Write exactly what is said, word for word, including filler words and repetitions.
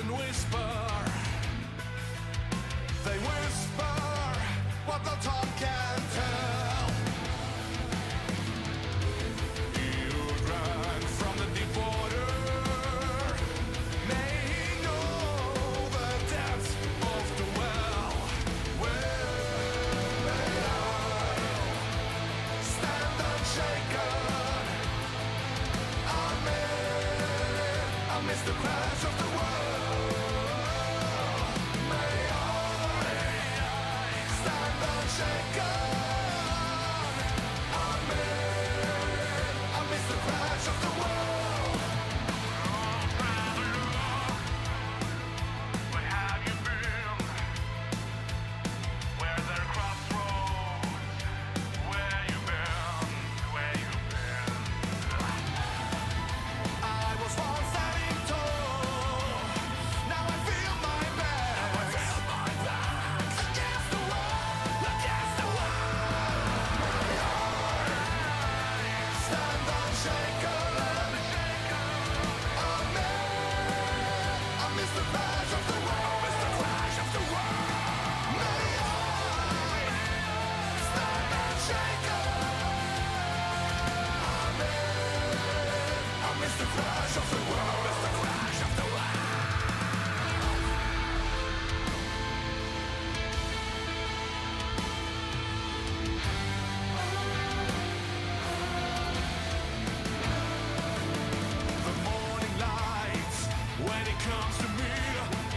and whisper. They whisper what the tongue can't tell. You run from the deep water. They know the depths of the well. Where I stand unshaken, I'm in amidst the crash of the world. Comes to me.